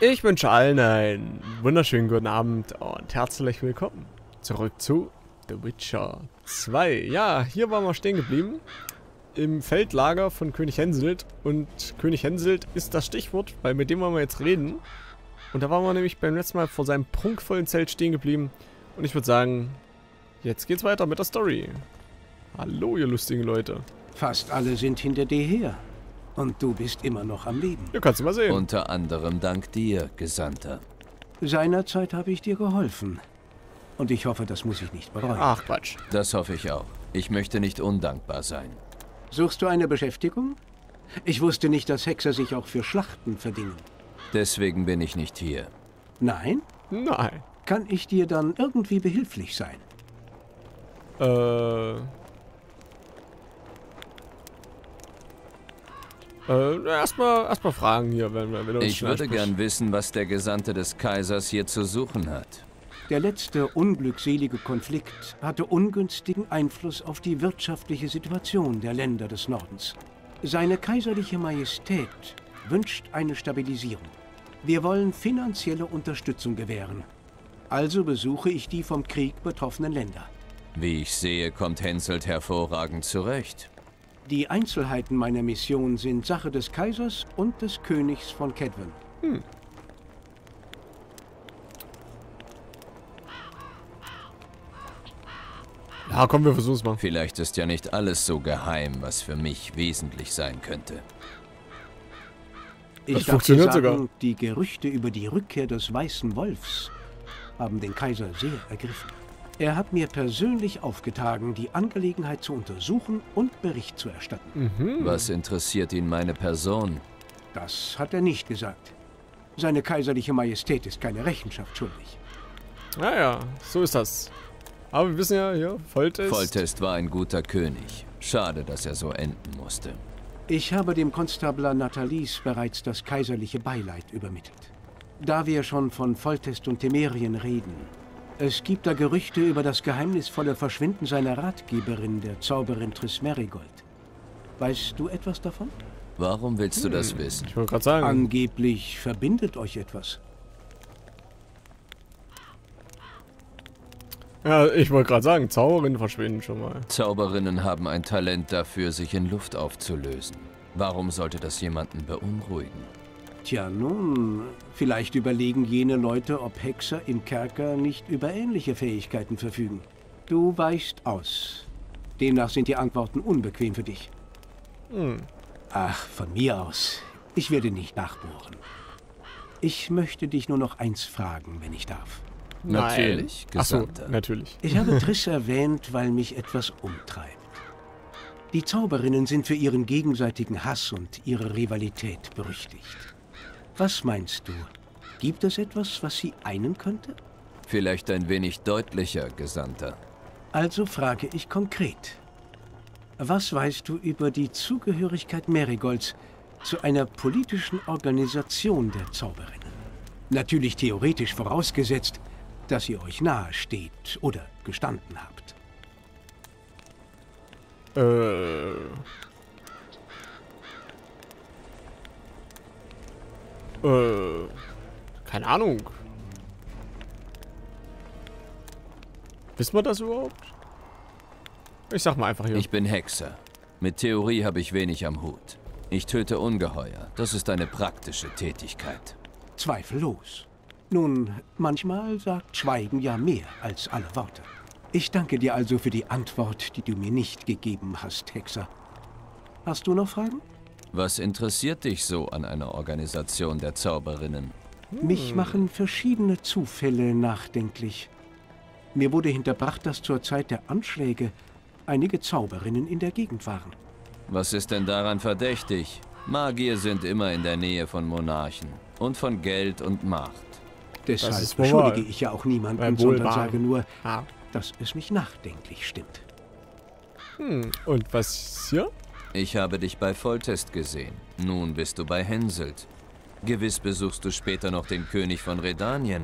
Ich wünsche allen einen wunderschönen guten Abend und herzlich willkommen zurück zu The Witcher 2. Ja, hier waren wir stehen geblieben im Feldlager von König Henselt, und König Henselt ist das Stichwort, weil mit dem wollen wir jetzt reden. Und da waren wir nämlich beim letzten Mal vor seinem prunkvollen Zelt stehen geblieben, und ich würde sagen, jetzt geht's weiter mit der Story. Hallo, ihr lustigen Leute. Fast alle sind hinter dir her. Und du bist immer noch am Leben. Du kannst mal sehen. Unter anderem dank dir, Gesandter. Seinerzeit habe ich dir geholfen. Und ich hoffe, das muss ich nicht bereuen. Ach, Quatsch. Das hoffe ich auch. Ich möchte nicht undankbar sein. Suchst du eine Beschäftigung? Ich wusste nicht, dass Hexer sich auch für Schlachten verdienen. Deswegen bin ich nicht hier. Nein? Nein. Kann ich dir dann irgendwie behilflich sein? Erstmal fragen hier, wenn uns Ich würde gern wissen, was der Gesandte des Kaisers hier zu suchen hat. Der letzte unglückselige Konflikt hatte ungünstigen Einfluss auf die wirtschaftliche Situation der Länder des Nordens. Seine kaiserliche Majestät wünscht eine Stabilisierung. Wir wollen finanzielle Unterstützung gewähren. Also besuche ich die vom Krieg betroffenen Länder. Wie ich sehe, kommt Henselt hervorragend zurecht. Die Einzelheiten meiner Mission sind Sache des Kaisers und des Königs von Kedwen. Hm. Ja, komm, wir versuchen es mal. Vielleicht ist ja nicht alles so geheim, was für mich wesentlich sein könnte. Ich darf dir sagen, die Gerüchte über die Rückkehr des Weißen Wolfs haben den Kaiser sehr ergriffen. Er hat mir persönlich aufgetragen, die Angelegenheit zu untersuchen und Bericht zu erstatten. Mhm. Was interessiert ihn meine Person? Das hat er nicht gesagt. Seine kaiserliche Majestät ist keine Rechenschaft schuldig. Naja, so ist das. Aber wir wissen ja, Voltest... Voltest war ein guter König. Schade, dass er so enden musste. Ich habe dem Konstabler Nathalys bereits das kaiserliche Beileid übermittelt. Da wir schon von Voltest und Temerien reden... Es gibt da Gerüchte über das geheimnisvolle Verschwinden seiner Ratgeberin, der Zauberin Tris Merigold. Weißt du etwas davon? Warum willst du das wissen? Ich wollte gerade sagen. Angeblich verbindet euch etwas. Ja, ich wollte gerade sagen, Zauberinnen verschwinden schon mal. Zauberinnen haben ein Talent dafür, sich in Luft aufzulösen. Warum sollte das jemanden beunruhigen? Tja, nun, vielleicht überlegen jene Leute, ob Hexer im Kerker nicht über ähnliche Fähigkeiten verfügen. Du weichst aus. Demnach sind die Antworten unbequem für dich. Hm. Ach, von mir aus. Ich werde nicht nachbohren. Ich möchte dich nur noch eins fragen, wenn ich darf. Natürlich, Gesandter. Ach so, natürlich. Ich habe Tris erwähnt, weil mich etwas umtreibt. Die Zauberinnen sind für ihren gegenseitigen Hass und ihre Rivalität berüchtigt. Was meinst du? Gibt es etwas, was sie einen könnte? Vielleicht ein wenig deutlicher, Gesandter. Also frage ich konkret. Was weißt du über die Zugehörigkeit Merigolds zu einer politischen Organisation der Zauberinnen? Natürlich theoretisch vorausgesetzt, dass ihr euch nahe steht oder gestanden habt. Keine Ahnung. Wissen wir das überhaupt? Ich sag mal einfach hier. Ich bin Hexer. Mit Theorie habe ich wenig am Hut. Ich töte Ungeheuer. Das ist eine praktische Tätigkeit. Zweifellos. Nun, manchmal sagt Schweigen ja mehr als alle Worte. Ich danke dir also für die Antwort, die du mir nicht gegeben hast, Hexer. Hast du noch Fragen? Was interessiert dich so an einer Organisation der Zauberinnen? Mich machen verschiedene Zufälle nachdenklich. Mir wurde hinterbracht, dass zur Zeit der Anschläge einige Zauberinnen in der Gegend waren. Was ist denn daran verdächtig? Magier sind immer in der Nähe von Monarchen und von Geld und Macht. Deshalb beschuldige ich ja auch niemanden, sondern sage nur, dass es mich nachdenklich stimmt. Hm, und was hier? Ich habe dich bei Voltest gesehen. Nun bist du bei Henselt. Gewiss besuchst du später noch den König von Redanien.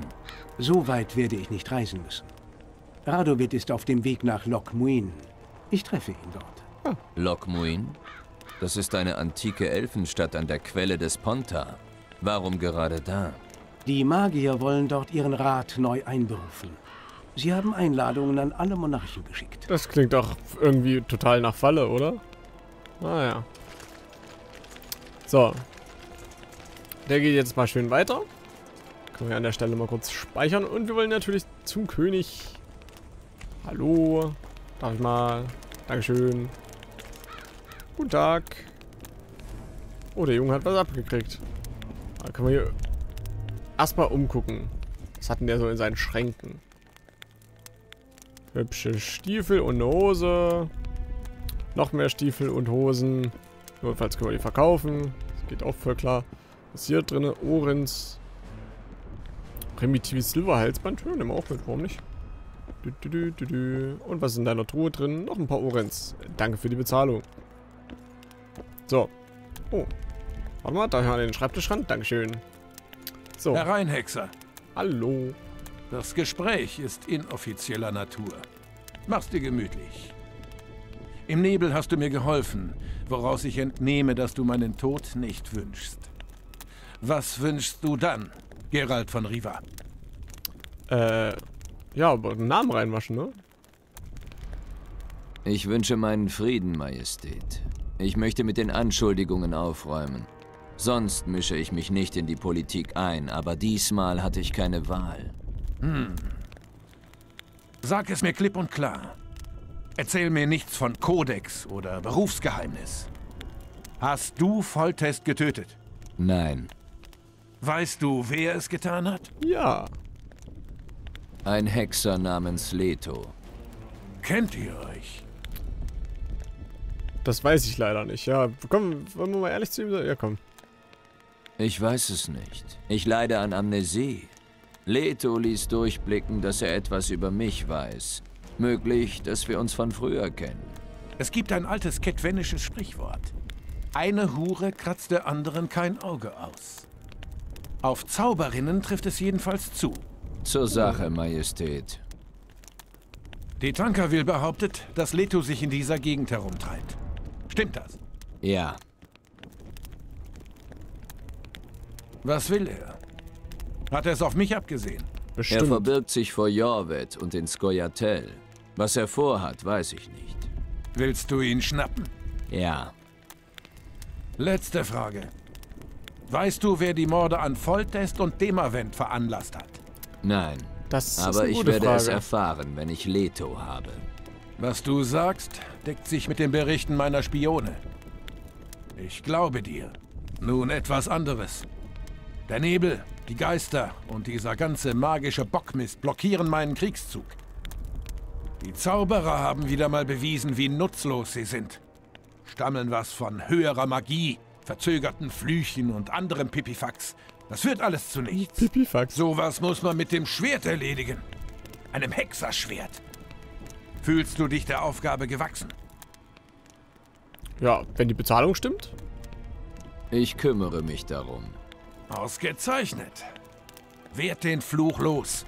So weit werde ich nicht reisen müssen. Radovid ist auf dem Weg nach Loc Muinne. Ich treffe ihn dort. Oh. Loc Muinne? Das ist eine antike Elfenstadt an der Quelle des Pontar. Warum gerade da? Die Magier wollen dort ihren Rat neu einberufen. Sie haben Einladungen an alle Monarchen geschickt. Das klingt auch irgendwie total nach Falle, oder? Naja. So. Der geht jetzt mal schön weiter. Können wir an der Stelle mal kurz speichern. Und wir wollen natürlich zum König. Hallo. Darf ich mal? Dankeschön. Guten Tag. Oh, der Junge hat was abgekriegt. Da können wir hier erstmal umgucken. Was hat denn der so in seinen Schränken? Hübsche Stiefel und eine Hose. Noch mehr Stiefel und Hosen. Notfalls können wir die verkaufen. Das geht auch voll klar. Was ist hier drin? Ohrens. Primitives Silberhalsband. Nehmen wir auch mit. Warum nicht? Und was ist in deiner Truhe drin? Noch ein paar Ohrens. Danke für die Bezahlung. So. Oh. Warte mal, da an den Schreibtisch ran. Dankeschön. So. Herein, Hexer. Hallo. Das Gespräch ist inoffizieller Natur. Mach's dir gemütlich. Im Nebel hast du mir geholfen, woraus ich entnehme, dass du meinen Tod nicht wünschst. Was wünschst du dann, Geralt von Riva? Ja, aber einen Namen reinwaschen, ne? Ich wünsche meinen Frieden, Majestät. Ich möchte mit den Anschuldigungen aufräumen. Sonst mische ich mich nicht in die Politik ein, aber diesmal hatte ich keine Wahl. Hm. Sag es mir klipp und klar. Erzähl mir nichts von Kodex oder Berufsgeheimnis. Hast du Voltest getötet? Nein. Weißt du, wer es getan hat? Ja. Ein Hexer namens Leto. Kennt ihr euch? Das weiß ich leider nicht. Ja, komm, wollen wir mal ehrlich zu ihm sein? Ja, komm. Ich weiß es nicht. Ich leide an Amnesie. Leto ließ durchblicken, dass er etwas über mich weiß. Möglich, dass wir uns von früher kennen. Es gibt ein altes kettwenisches Sprichwort. Eine Hure kratzt der anderen kein Auge aus. Auf Zauberinnen trifft es jedenfalls zu. Zur Sache, Majestät. Die Tankerville behauptet, dass Leto sich in dieser Gegend herumtreibt. Stimmt das? Ja. Was will er? Hat er es auf mich abgesehen? Bestimmt. Er verbirgt sich vor Jorvet und den Scoia-Tel. Was er vorhat, weiß ich nicht. Willst du ihn schnappen? Ja. Letzte Frage. Weißt du, wer die Morde an Foltest und Demavent veranlasst hat? Nein. Das ist aber ich werde es erfahren, wenn ich Leto habe. Was du sagst, deckt sich mit den Berichten meiner Spione. Ich glaube dir. Nun etwas anderes. Der Nebel, die Geister und dieser ganze magische Bockmist blockieren meinen Kriegszug. Die Zauberer haben wieder mal bewiesen, wie nutzlos sie sind. Stammeln was von höherer Magie, verzögerten Flüchen und anderem Pipifax. Das führt alles zu nichts. Pipifax. Sowas muss man mit dem Schwert erledigen. Einem Hexerschwert. Fühlst du dich der Aufgabe gewachsen? Ja, wenn die Bezahlung stimmt. Ich kümmere mich darum. Ausgezeichnet. Werd den Fluch los.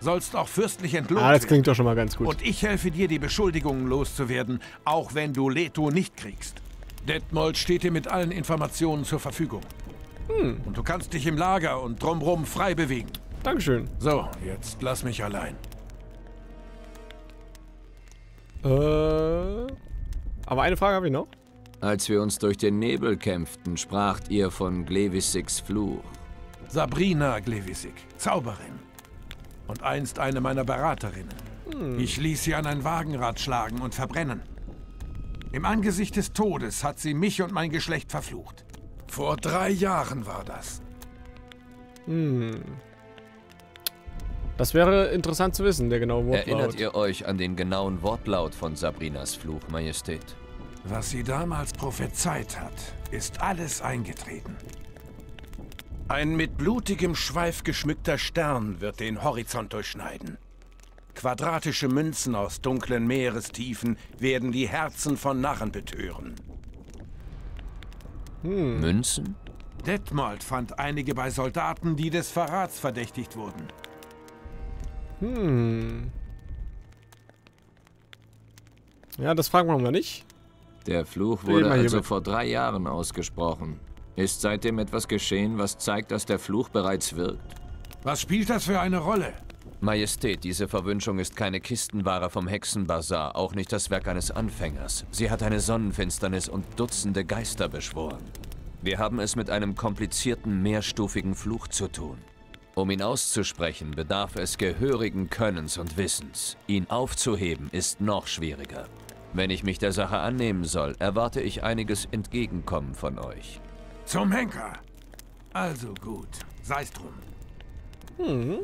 Sollst auch fürstlich entlohnt werden. Ah, das klingt doch schon mal ganz gut. Und ich helfe dir, die Beschuldigungen loszuwerden, auch wenn du Leto nicht kriegst. Detmold steht dir mit allen Informationen zur Verfügung. Hm. Und du kannst dich im Lager und drumherum frei bewegen. Dankeschön. So, jetzt lass mich allein. Aber eine Frage habe ich noch. Als wir uns durch den Nebel kämpften, spracht ihr von Glevisigs Fluch. Sabrina Glevisig, Zauberin. Und einst eine meiner Beraterinnen. Hm. Ich ließ sie an ein Wagenrad schlagen und verbrennen. Im Angesicht des Todes hat sie mich und mein Geschlecht verflucht. Vor 3 Jahren war das. Hm. Das wäre interessant zu wissen, der genaue Wortlaut. Erinnert ihr euch an den genauen Wortlaut von Sabrinas Fluch, Majestät? Was sie damals prophezeit hat, ist alles eingetreten. Ein mit blutigem Schweif geschmückter Stern wird den Horizont durchschneiden. Quadratische Münzen aus dunklen Meerestiefen werden die Herzen von Narren betören. Hm. Münzen? Detmold fand einige bei Soldaten, die des Verrats verdächtigt wurden. Hm. Ja, das fragen wir mal nicht. Der Fluch wurde also vor 3 Jahren ausgesprochen. Ist seitdem etwas geschehen, was zeigt, dass der Fluch bereits wirkt? Was spielt das für eine Rolle? Majestät, diese Verwünschung ist keine Kistenware vom Hexenbazar, auch nicht das Werk eines Anfängers. Sie hat eine Sonnenfinsternis und Dutzende Geister beschworen. Wir haben es mit einem komplizierten, mehrstufigen Fluch zu tun. Um ihn auszusprechen, bedarf es gehörigen Könnens und Wissens. Ihn aufzuheben ist noch schwieriger. Wenn ich mich der Sache annehmen soll, erwarte ich einiges Entgegenkommen von euch. Zum Henker! Also gut, sei's drum. Hm.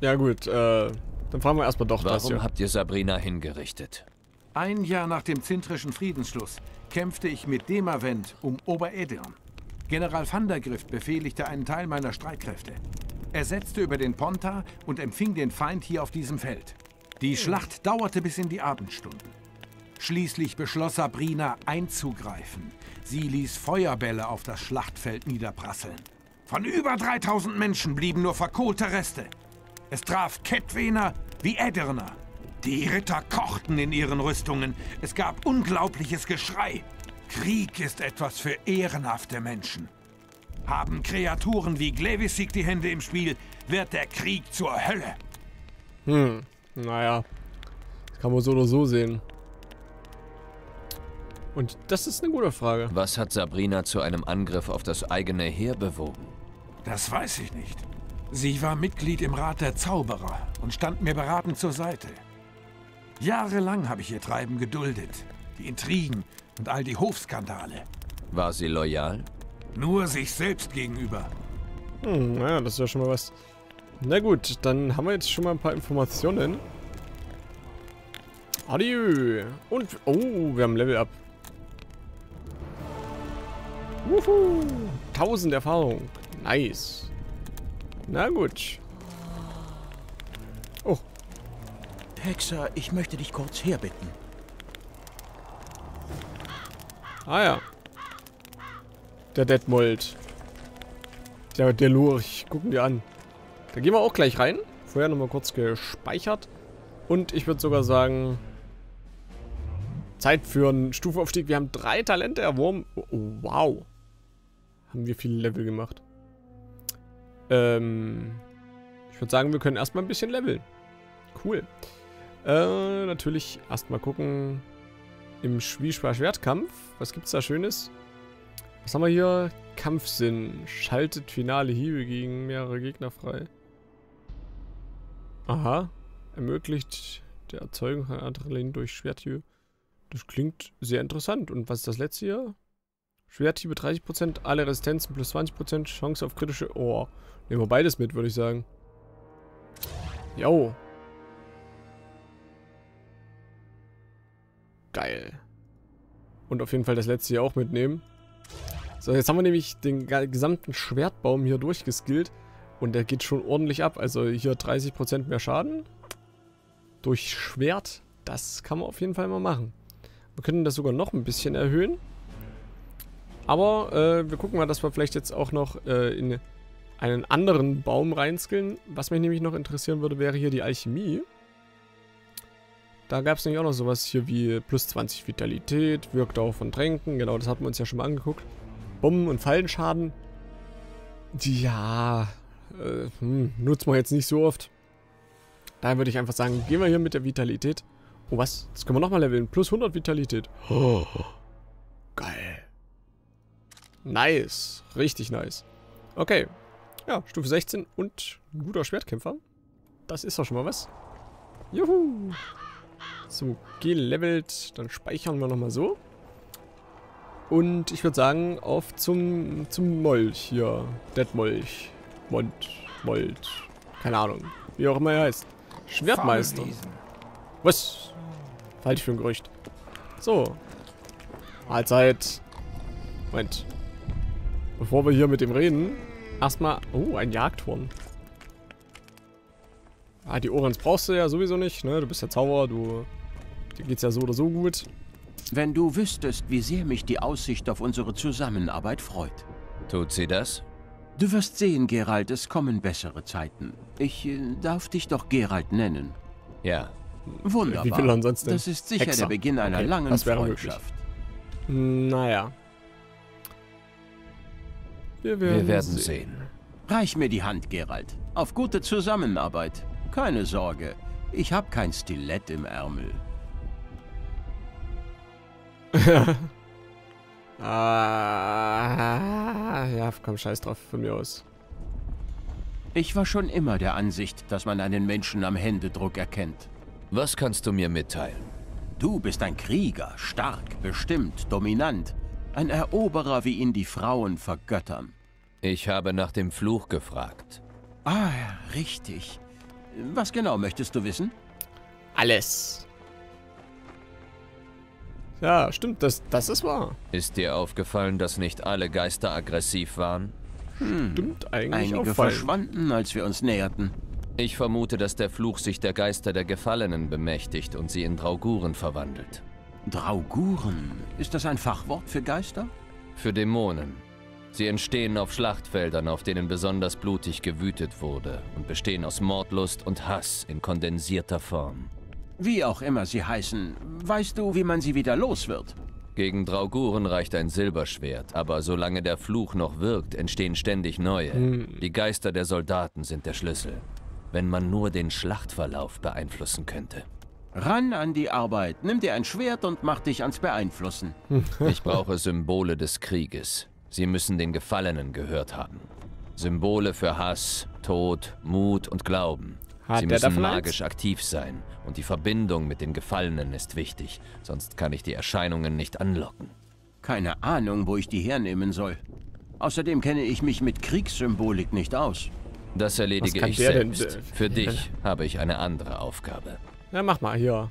Ja gut, dann fahren wir erstmal doch das hier. Warum habt ihr Sabrina hingerichtet? Ein Jahr nach dem zintrischen Friedensschluss kämpfte ich mit Demavent um Ober-Edirn. General Vandergrift befehligte einen Teil meiner Streitkräfte. Er setzte über den Pontar und empfing den Feind hier auf diesem Feld. Die Schlacht dauerte bis in die Abendstunden. Schließlich beschloss Sabrina, einzugreifen. Sie ließ Feuerbälle auf das Schlachtfeld niederprasseln. Von über 3000 Menschen blieben nur verkohlte Reste. Es traf Kettwener wie Edirner. Die Ritter kochten in ihren Rüstungen. Es gab unglaubliches Geschrei. Krieg ist etwas für ehrenhafte Menschen. Haben Kreaturen wie Glevisig die Hände im Spiel, wird der Krieg zur Hölle. Hm, naja. Das kann man so oder so sehen. Und das ist eine gute Frage. Was hat Sabrina zu einem Angriff auf das eigene Heer bewogen? Das weiß ich nicht. Sie war Mitglied im Rat der Zauberer und stand mir beratend zur Seite. Jahrelang habe ich ihr Treiben geduldet. Die Intrigen und all die Hofskandale. War sie loyal? Nur sich selbst gegenüber. Hm, naja, das ist ja schon mal was. Na gut, dann haben wir jetzt schon mal ein paar Informationen. Adieu. Und, oh, wir haben Level Up. Wuhu. 1000 Erfahrung. Nice. Na gut. Oh. Hexer, ich möchte dich kurz herbitten. Ah ja. Der Detmold. Der Lurch. Gucken wir an. Da gehen wir auch gleich rein. Vorher nochmal kurz gespeichert. Und ich würde sogar sagen, Zeit für einen Stufenaufstieg. Wir haben 3 Talente erworben. Oh, wow. Haben wir viele Level gemacht. Ich würde sagen, wir können erstmal ein bisschen leveln. Cool. Natürlich erstmal gucken im Schwertkampf. Was gibt's da Schönes? Was haben wir hier? Kampfsinn. Schaltet finale Hiebe gegen mehrere Gegner frei. Aha. Ermöglicht der Erzeugung von Adrenalin durch Schwerthiebe. Das klingt sehr interessant. Und was ist das letzte hier? Schwerthiebe 30%, alle Resistenzen plus 20%, Chance auf kritische... Oh, nehmen wir beides mit, würde ich sagen. Jo. Geil. Und auf jeden Fall das letzte hier auch mitnehmen. So, jetzt haben wir nämlich den gesamten Schwertbaum hier durchgeskillt. Und der geht schon ordentlich ab. Also hier 30% mehr Schaden. Durch Schwert. Das kann man auf jeden Fall mal machen. Wir können das sogar noch ein bisschen erhöhen. Aber wir gucken mal, dass wir vielleicht jetzt auch noch in einen anderen Baum reinskillen. Was mich nämlich noch interessieren würde, wäre hier die Alchemie. Da gab es nämlich auch noch sowas hier wie plus 20 Vitalität, Wirkdauer von Tränken. Genau, das hatten wir uns ja schon mal angeguckt. Bomben- und Fallenschaden. Ja, nutzt man jetzt nicht so oft. Daher würde ich einfach sagen, gehen wir hier mit der Vitalität. Oh was, das können wir nochmal leveln. Plus 100 Vitalität. Oh, geil. Nice. Richtig nice. Okay. Ja, Stufe 16 und ein guter Schwertkämpfer. Das ist doch schon mal was. Juhu. So, gelevelt. Dann speichern wir nochmal so. Und ich würde sagen, auf zum Molch hier. Detmolch. Mold. Keine Ahnung. Wie auch immer er heißt. Schwertmeister. Was? Halte ich für ein Gerücht. So. Mahlzeit. Moment. Bevor wir hier mit dem reden, erstmal... Oh, ein Jagdhorn. Ah, die Orans brauchst du ja sowieso nicht, ne? Du bist ja Zauberer, dir geht's ja so oder so gut. Wenn du wüsstest, wie sehr mich die Aussicht auf unsere Zusammenarbeit freut. Tut sie das? Du wirst sehen, Geralt, es kommen bessere Zeiten. Ich darf dich doch Geralt nennen. Ja. Wunderbar. Wie will ansonsten? Das ist sicher Hexer. Der Beginn einer langen Freundschaft. Möglich. Naja. Wir werden sehen. Reich mir die Hand, Geralt. Auf gute Zusammenarbeit. Keine Sorge, ich habe kein Stilett im Ärmel. Ja, komm, scheiß drauf, von mir aus. Ich war schon immer der Ansicht, dass man einen Menschen am Händedruck erkennt. Was kannst du mir mitteilen? Du bist ein Krieger, stark, bestimmt, dominant. Ein Eroberer, wie ihn die Frauen vergöttern. Ich habe nach dem Fluch gefragt. Ah, richtig. Was genau möchtest du wissen? Alles. Ja, stimmt, das ist wahr. Ist dir aufgefallen, dass nicht alle Geister aggressiv waren? Stimmt eigentlich. Einige verschwanden, als wir uns näherten. Ich vermute, dass der Fluch sich der Geister der Gefallenen bemächtigt und sie in Drauguren verwandelt. Drauguren? Ist das ein Fachwort für Geister? Für Dämonen. Sie entstehen auf Schlachtfeldern, auf denen besonders blutig gewütet wurde, und bestehen aus Mordlust und Hass in kondensierter Form. Wie auch immer sie heißen, weißt du, wie man sie wieder los wird? Gegen Drauguren reicht ein Silberschwert, aber solange der Fluch noch wirkt, entstehen ständig neue. Die Geister der Soldaten sind der Schlüssel. Wenn man nur den Schlachtverlauf beeinflussen könnte. Ran an die Arbeit, nimm dir ein Schwert und mach dich ans Beeinflussen. Ich brauche Symbole des Krieges. Sie müssen den Gefallenen gehört haben. Symbole für Hass, Tod, Mut und Glauben. Sie müssen magisch aktiv sein und die Verbindung mit den Gefallenen ist wichtig, sonst kann ich die Erscheinungen nicht anlocken. Keine Ahnung, wo ich die hernehmen soll. Außerdem kenne ich mich mit Kriegssymbolik nicht aus. Das erledige ich selbst. Für dich habe ich eine andere Aufgabe. Na, mach mal hier.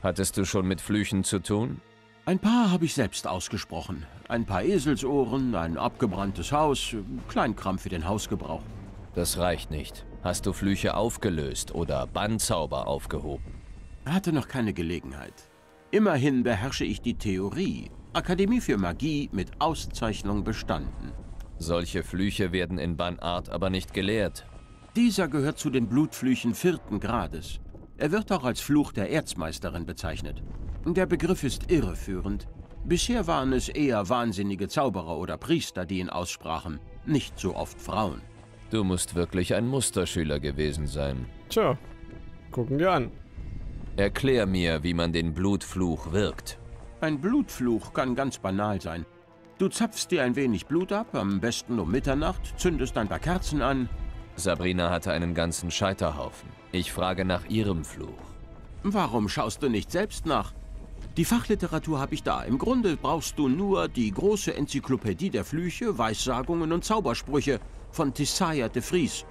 Hattest du schon mit Flüchen zu tun? Ein paar habe ich selbst ausgesprochen. Ein paar Eselsohren, ein abgebranntes Haus, Kleinkram für den Hausgebrauch. Das reicht nicht. Hast du Flüche aufgelöst oder Bannzauber aufgehoben? Hatte noch keine Gelegenheit. Immerhin beherrsche ich die Theorie. Akademie für Magie mit Auszeichnung bestanden. Solche Flüche werden in Bannart aber nicht gelehrt. Dieser gehört zu den Blutflüchen 4. Grades. Er wird auch als Fluch der Erzmeisterin bezeichnet. Der Begriff ist irreführend. Bisher waren es eher wahnsinnige Zauberer oder Priester, die ihn aussprachen, nicht so oft Frauen. Du musst wirklich ein Musterschüler gewesen sein. Tja, gucken wir an. Erklär mir, wie man den Blutfluch wirkt. Ein Blutfluch kann ganz banal sein. Du zapfst dir ein wenig Blut ab, am besten um Mitternacht, zündest ein paar Kerzen an. Sabrina hatte einen ganzen Scheiterhaufen. Ich frage nach ihrem Fluch. Warum schaust du nicht selbst nach? Die Fachliteratur habe ich da. Im Grunde brauchst du nur die große Enzyklopädie der Flüche, Weissagungen und Zaubersprüche von Tissaya de Vries,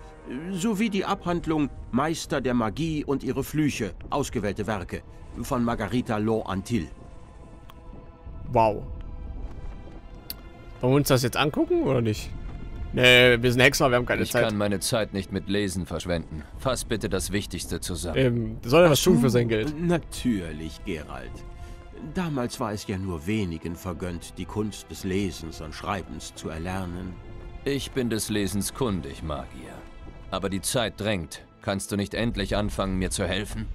sowie die Abhandlung Meister der Magie und ihre Flüche, ausgewählte Werke, von Margarita Loh Antille. Wow. Wollen wir uns das jetzt angucken oder nicht? Nee, wir sind Hexer, wir haben keine Zeit. Ich kann meine Zeit nicht mit Lesen verschwenden. Fass bitte das Wichtigste zusammen. Soll er was tun für sein Geld? Natürlich, Geralt. Damals war es ja nur wenigen vergönnt, die Kunst des Lesens und Schreibens zu erlernen. Ich bin des Lesens kundig, Magier. Aber die Zeit drängt. Kannst du nicht endlich anfangen, mir zu helfen?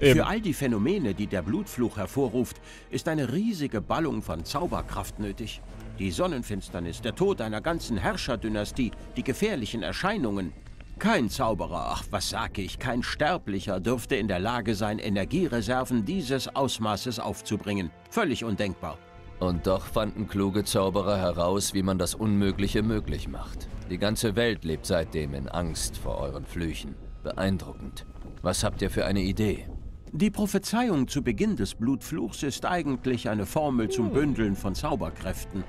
Für all die Phänomene, die der Blutfluch hervorruft, ist eine riesige Ballung von Zauberkraft nötig. Die Sonnenfinsternis, der Tod einer ganzen Herrscherdynastie, die gefährlichen Erscheinungen. Kein Zauberer, ach was sag ich, kein Sterblicher dürfte in der Lage sein, Energiereserven dieses Ausmaßes aufzubringen. Völlig undenkbar. Und doch fanden kluge Zauberer heraus, wie man das Unmögliche möglich macht. Die ganze Welt lebt seitdem in Angst vor euren Flüchen. Beeindruckend. Was habt ihr für eine Idee? Die Prophezeiung zu Beginn des Blutfluchs ist eigentlich eine Formel zum Bündeln von Zauberkräften.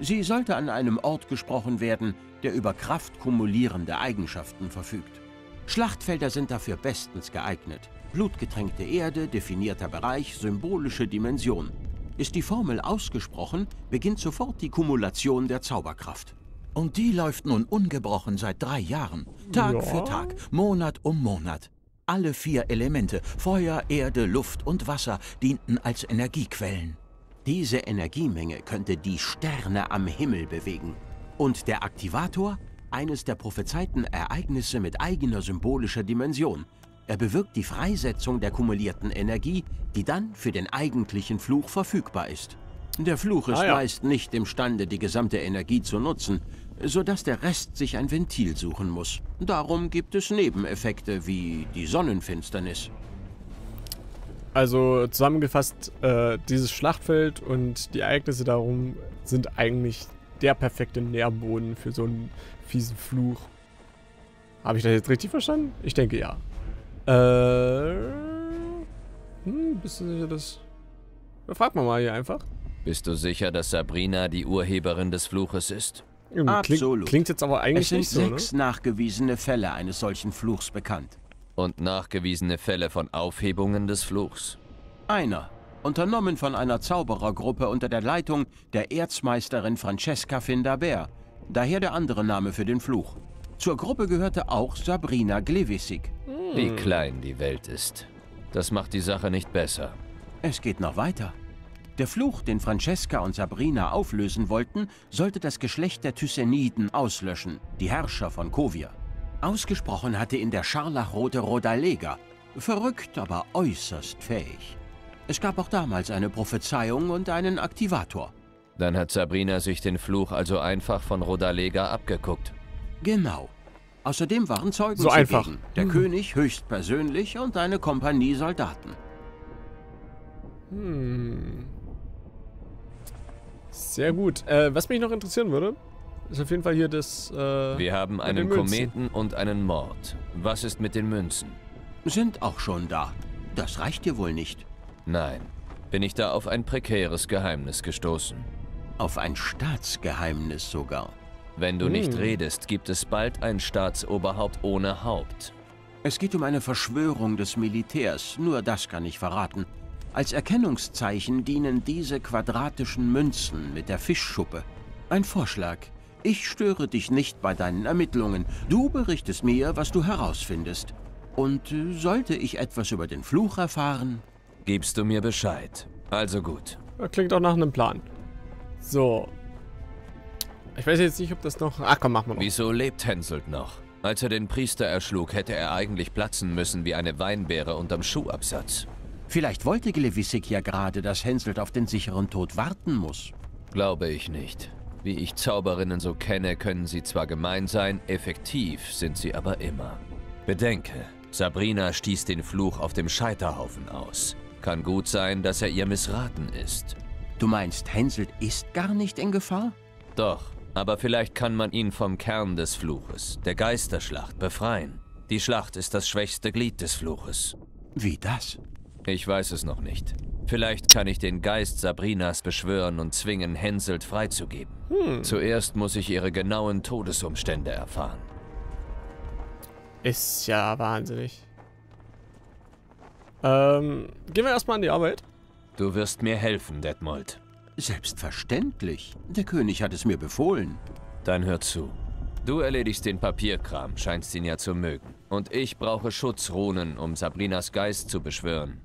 Sie sollte an einem Ort gesprochen werden, der über Kraft kumulierende Eigenschaften verfügt. Schlachtfelder sind dafür bestens geeignet. Blutgetränkte Erde, definierter Bereich, symbolische Dimension. Ist die Formel ausgesprochen, beginnt sofort die Kumulation der Zauberkraft. Und die läuft nun ungebrochen seit 3 Jahren. Tag für Tag, Monat um Monat. Alle 4 Elemente, Feuer, Erde, Luft und Wasser, dienten als Energiequellen. Diese Energiemenge könnte die Sterne am Himmel bewegen. Und der Aktivator? Eines der prophezeiten Ereignisse mit eigener symbolischer Dimension. Er bewirkt die Freisetzung der kumulierten Energie, die dann für den eigentlichen Fluch verfügbar ist. Der Fluch ist meist nicht imstande, die gesamte Energie zu nutzen, sodass der Rest sich ein Ventil suchen muss. Darum gibt es Nebeneffekte wie die Sonnenfinsternis. Also zusammengefasst, dieses Schlachtfeld und die Ereignisse darum sind eigentlich der perfekte Nährboden für so einen fiesen Fluch. Habe ich das jetzt richtig verstanden? Ich denke ja. Bist du sicher, dass... Frag mal hier einfach. Bist du sicher, dass Sabrina die Urheberin des Fluches ist? Absolut. Klingt jetzt aber eigentlich nicht so, ne? Es sind 6 nachgewiesene Fälle eines solchen Fluchs bekannt. Und nachgewiesene Fälle von Aufhebungen des Fluchs? Einer, unternommen von einer Zauberergruppe unter der Leitung der Erzmeisterin Francesca Findabair. Daher der andere Name für den Fluch. Zur Gruppe gehörte auch Sabrina Glevisig. Wie klein die Welt ist. Das macht die Sache nicht besser. Es geht noch weiter. Der Fluch, den Francesca und Sabrina auflösen wollten, sollte das Geschlecht der Thysseniden auslöschen, die Herrscher von Kovir. Ausgesprochen hatte ihn der Scharlachrote Rodalega, verrückt, aber äußerst fähig. Es gab auch damals eine Prophezeiung und einen Aktivator. Dann hat Sabrina sich den Fluch also einfach von Rodalega abgeguckt. Genau. Außerdem waren Zeugen so einfach. Der König höchstpersönlich und eine Kompanie Soldaten. Sehr gut. Was mich noch interessieren würde, ist auf jeden Fall hier das... Wir haben einen Kometen und einen Mord. Was ist mit den Münzen? Sind auch schon da. Das reicht dir wohl nicht. Nein. Bin ich da auf ein prekäres Geheimnis gestoßen. Auf ein Staatsgeheimnis sogar. Wenn du nicht redest, gibt es bald ein Staatsoberhaupt ohne Haupt. Es geht um eine Verschwörung des Militärs, nur das kann ich verraten. Als Erkennungszeichen dienen diese quadratischen Münzen mit der Fischschuppe. Ein Vorschlag. Ich störe dich nicht bei deinen Ermittlungen. Du berichtest mir, was du herausfindest. Und sollte ich etwas über den Fluch erfahren? Gibst du mir Bescheid. Also gut. Klingt auch nach einem Plan. So. Ich weiß jetzt nicht, ob das noch... Ach komm, machen wir noch. Wieso lebt Henselt noch? Als er den Priester erschlug, hätte er eigentlich platzen müssen wie eine Weinbeere unterm Schuhabsatz. Vielleicht wollte Glevisig ja gerade, dass Henselt auf den sicheren Tod warten muss. Glaube ich nicht. Wie ich Zauberinnen so kenne, können sie zwar gemein sein, effektiv sind sie aber immer. Bedenke, Sabrina stieß den Fluch auf dem Scheiterhaufen aus. Kann gut sein, dass er ihr missraten ist. Du meinst, Henselt ist gar nicht in Gefahr? Doch. Aber vielleicht kann man ihn vom Kern des Fluches, der Geisterschlacht, befreien. Die Schlacht ist das schwächste Glied des Fluches. Wie das? Ich weiß es noch nicht. Vielleicht kann ich den Geist Sabrinas beschwören und zwingen, Henselt freizugeben. Zuerst muss ich ihre genauen Todesumstände erfahren. Ist ja wahnsinnig. Gehen wir erstmal an die Arbeit. Du wirst mir helfen, Detmold. Selbstverständlich. Der König hat es mir befohlen. Dann hör zu. Du erledigst den Papierkram, scheinst ihn ja zu mögen. Und ich brauche Schutzrunen, um Sabrinas Geist zu beschwören.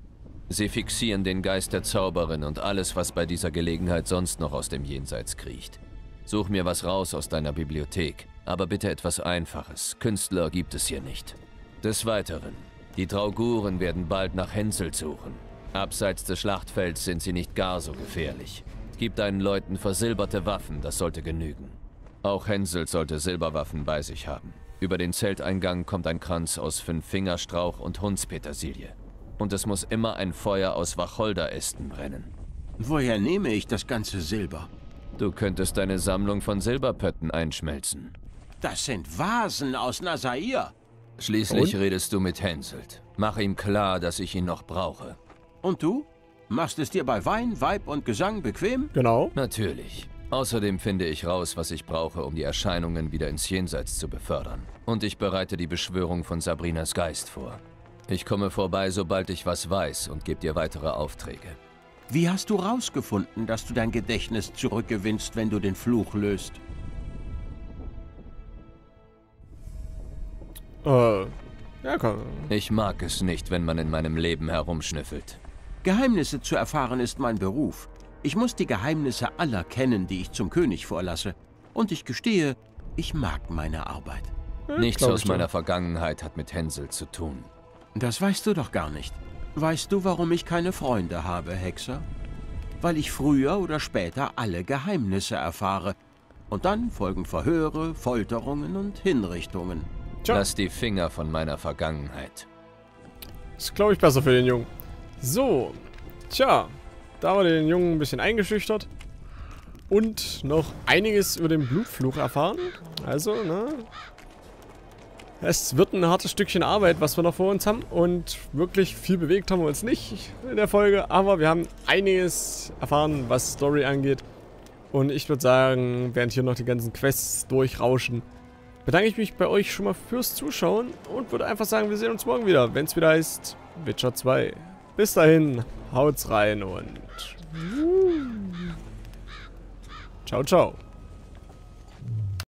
Sie fixieren den Geist der Zauberin und alles, was bei dieser Gelegenheit sonst noch aus dem Jenseits kriecht. Such mir was raus aus deiner Bibliothek, aber bitte etwas Einfaches. Künstler gibt es hier nicht. Des Weiteren, die Drauguren werden bald nach Henselt suchen. Abseits des Schlachtfelds sind sie nicht gar so gefährlich. Gib deinen Leuten versilberte Waffen, das sollte genügen. Auch Henselt sollte Silberwaffen bei sich haben. Über den Zelteingang kommt ein Kranz aus 5-Fingerstrauch und Hundspetersilie. Und es muss immer ein Feuer aus Wacholderästen brennen. Woher nehme ich das ganze Silber? Du könntest deine Sammlung von Silberpötten einschmelzen. Das sind Vasen aus Nasair. Schließlich redest du mit Henselt. Mach ihm klar, dass ich ihn noch brauche. Und du? Machst es dir bei Wein, Weib und Gesang bequem? Genau. Natürlich. Außerdem finde ich raus, was ich brauche, um die Erscheinungen wieder ins Jenseits zu befördern. Und ich bereite die Beschwörung von Sabrinas Geist vor. Ich komme vorbei, sobald ich was weiß und gebe dir weitere Aufträge. Wie hast du rausgefunden, dass du dein Gedächtnis zurückgewinnst, wenn du den Fluch löst? Ja, komm. Ich mag es nicht, wenn man in meinem Leben herumschnüffelt. Geheimnisse zu erfahren ist mein Beruf. Ich muss die Geheimnisse aller kennen, die ich zum König vorlasse. Und ich gestehe, ich mag meine Arbeit. Nichts aus meiner Vergangenheit hat mit Henselt zu tun. Das weißt du doch gar nicht. Weißt du, warum ich keine Freunde habe, Hexer? weil ich früher oder später alle Geheimnisse erfahre. Und dann folgen Verhöre, Folterungen und Hinrichtungen. Tja. Lass die Finger von meiner Vergangenheit. Ist, glaube ich, besser für den Jungen. So, tja, da haben wir den Jungen ein bisschen eingeschüchtert. Und noch einiges über den Blutfluch erfahren. Also, ne? Es wird ein hartes Stückchen Arbeit, was wir noch vor uns haben. Und wirklich viel bewegt haben wir uns nicht in der Folge. Aber wir haben einiges erfahren, was Story angeht. Und ich würde sagen, während hier noch die ganzen Quests durchrauschen, bedanke ich mich bei euch schon mal fürs Zuschauen. Und würde einfach sagen, wir sehen uns morgen wieder, wenn es wieder heißt Witcher 2. Bis dahin, haut's rein und... Ciao, ciao.